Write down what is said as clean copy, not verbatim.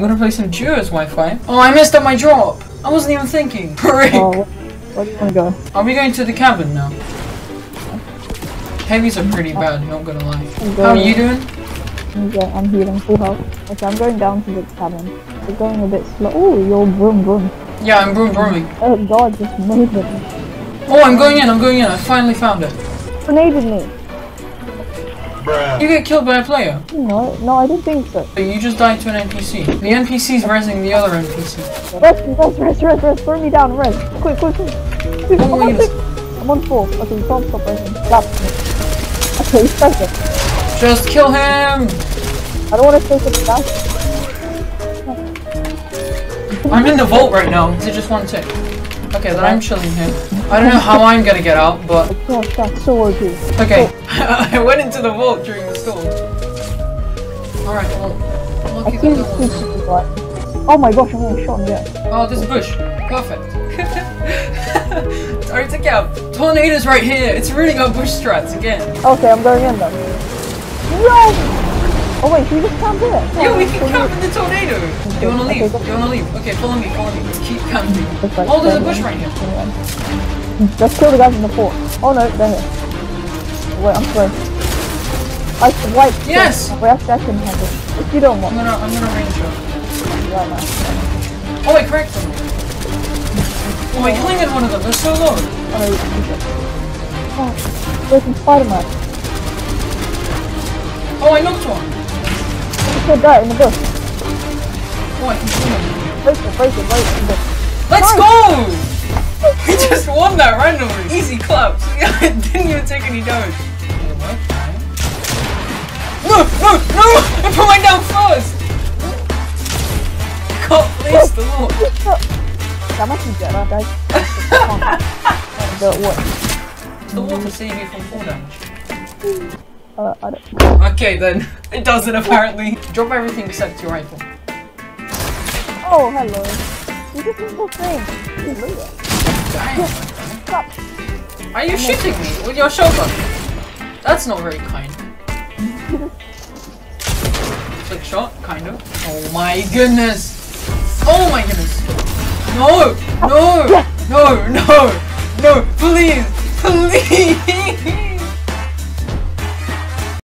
I'm gonna play some Jura's Wi-Fi. Oh, I messed up my drop. I wasn't even thinking. Frick. Oh, where do you wanna go? Are we going to the cabin now? Heavies are pretty bad, not gonna lie. How are you doing? Yeah, I'm healing, full health. Okay, I'm going down to the cabin. We're going a bit slow. Oh, you're vroom vroom. Yeah, I'm vroom vrooming. Oh god, just moved it. Oh, I'm going in. I finally found it. Grenaded me. Bruh. You get killed by a player? No, I don't think so. You just died to an NPC. The NPC's rezzing the other NPC. Rest, throw me down, rest. Quick. I'm on 4. Okay, you can't stop resting. Stop. Okay, he's present. Just kill him! I don't want to take him back. I'm in the vault right now. Is it just one tick? Okay, then I'm chilling here. I don't know how I'm gonna get out, but... Oh gosh, that's so ugly. Okay, I went into the vault during the storm. Alright, well... Lucky that there was... Oh my gosh, I'm gonna shot him, yeah. Oh, there's a bush. Perfect. Alright, take out. Tornado's right here. It's really got bush strats again. Okay, I'm going in though. No! Oh wait, can we just camp here? Yeah, we can camp in the tornado! Do you wanna leave? Okay, follow me. Let's keep camping. Oh, there's a bush right here. Let's kill the guys in the fort. Oh no, they're here. Wait, I'm sorry. I can wipe. Yes! Wait, I can handle it. If you don't want. I'm gonna range up. Right now. Oh, I cracked them. Oh, I clinged one of them. They're so low. Oh, no, there's some Spider-Man. Oh, I knocked one. Die in the bush. Oh, I can see him. Break it in the bush. Let's go! We just won that randomly. Easy claps. I didn't even take any damage. No! I put mine down first! I can't place the wall. That must be Jedi, guys. What? The water saved you from fall damage. I don't. Okay then, it doesn't apparently. Drop everything except your rifle. Oh, hello. You just need more things. Damn. Are you shooting me with your shotgun? That's not very kind. Click shot, kind of. Oh my goodness. Oh my goodness. No, please.